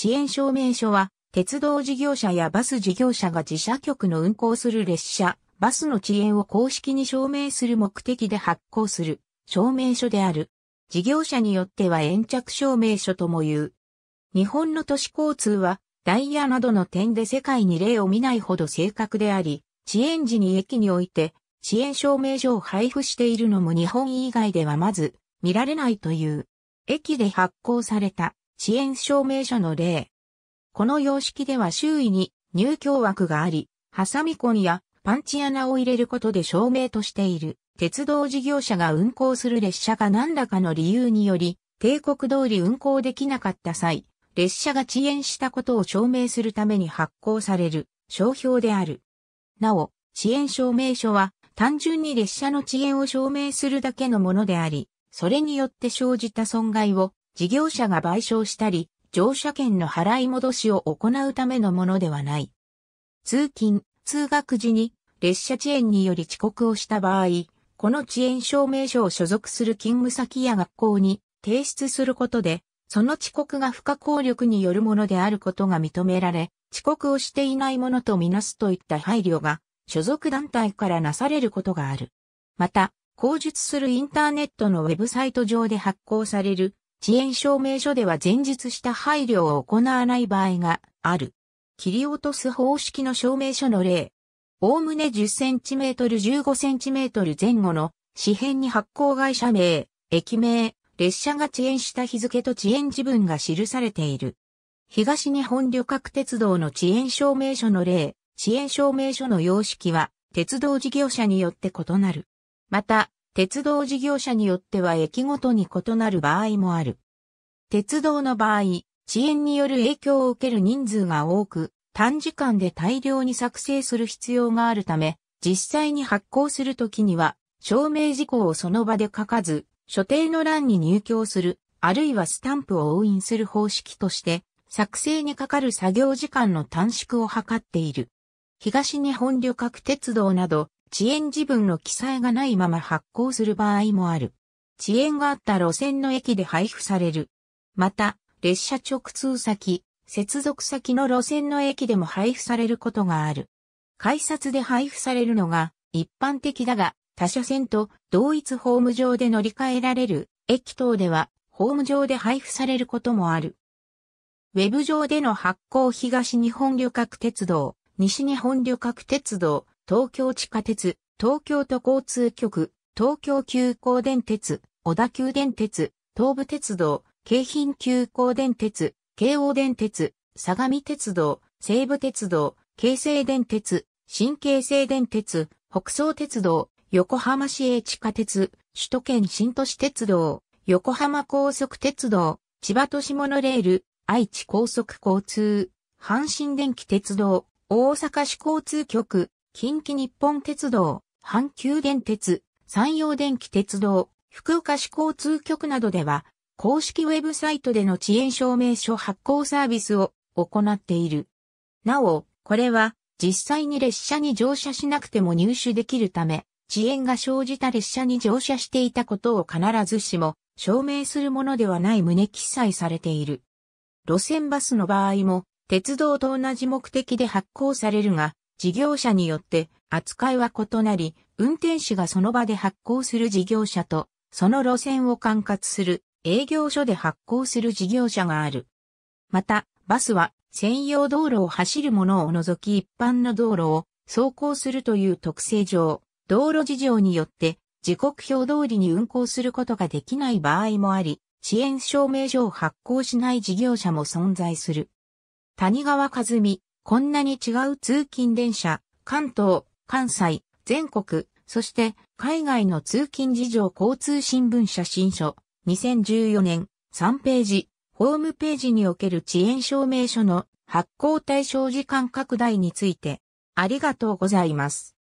支援証明書は、鉄道事業者やバス事業者が自社局の運行する列車、バスの遅延を公式に証明する目的で発行する証明書である。事業者によっては延着証明書とも言う。日本の都市交通は、ダイヤなどの点で世界に例を見ないほど正確であり、遅延時に駅において、遅延証明書を配布しているのも日本以外ではまず見られないという。駅で発行された遅延証明書の例。この様式では周囲に入橋枠があり、挟み込みやパンチ穴を入れることで証明としている鉄道事業者が運行する列車が何らかの理由により定刻通り運行できなかった際、列車が遅延したことを証明するために発行される商標である。なお、遅延証明書は単純に列車の遅延を証明するだけのものであり、それによって生じた損害を事業者が賠償したり、乗車券の払い戻しを行うためのものではない。通勤・通学時に列車遅延により遅刻をした場合、この遅延証明書を所属する勤務先や学校に提出することで、その遅刻が不可抗力によるものであることが認められ、遅刻をしていないものとみなすといった配慮が所属団体からなされることがある。また、公述するインターネットのウェブサイト上で発行される遅延証明書では前述した配慮を行わない場合がある。切り落とす方式の証明書の例。おおむね 10cm、15cm 前後の紙片に発行会社名、駅名、列車が遅延した日付と遅延時分が記されている。東日本旅客鉄道の遅延証明書の例。遅延証明書の様式は鉄道事業者によって異なる。また、鉄道事業者によっては駅ごとに異なる場合もある。鉄道の場合、遅延による影響を受ける人数が多く、短時間で大量に作成する必要があるため、実際に発行するときには、証明事項をその場で書かず、所定の欄に入橋する、あるいはスタンプを押印する方式として、作成にかかる作業時間の短縮を図っている。東日本旅客鉄道など、遅延時分の記載がないまま発行する場合もある。遅延があった路線の駅で配布される。また、列車直通先、接続先の路線の駅でも配布されることがある。改札で配布されるのが一般的だが、他車線と同一ホーム上で乗り換えられる駅等では、ホーム上で配布されることもある。ウェブ上での発行東日本旅客鉄道、西日本旅客鉄道、東京地下鉄、東京都交通局、東京急行電鉄、小田急電鉄、東武鉄道、京浜急行電鉄、京王電鉄、相模鉄道、西武鉄道、京成電鉄、新京成電鉄、北総鉄道、横浜市営地下鉄、首都圏新都市鉄道、横浜高速鉄道、千葉都市モノレール、愛知高速交通、阪神電気鉄道、大阪市交通局、近畿日本鉄道、阪急電鉄、山陽電気鉄道、福岡市交通局などでは、公式ウェブサイトでの遅延証明書発行サービスを行っている。なお、これは実際に列車に乗車しなくても入手できるため、遅延が生じた列車に乗車していたことを必ずしも証明するものではない旨記載されている。路線バスの場合も、鉄道と同じ目的で発行されるが、事業者によって扱いは異なり、運転士がその場で発行する事業者と、その路線を管轄する営業所で発行する事業者がある。また、バスは専用道路を走るものを除き一般の道路を走行するという特性上、道路事情によって時刻表通りに運行することができない場合もあり、遅延証明書を発行しない事業者も存在する。谷川和美、こんなに違う通勤電車、関東、関西、全国、そして海外の通勤事情交通新聞社新書、2014年3ページ、ホームページにおける遅延証明書の発行対象時間拡大について、ありがとうございます。